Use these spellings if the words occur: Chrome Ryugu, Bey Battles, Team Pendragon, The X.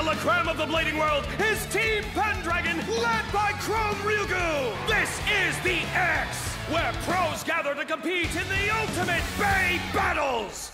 the La Creme of the blading world is Team Pendragon, led by Chrome Ryugu. This is The X, where pros gather to compete in the ultimate Bey Battles.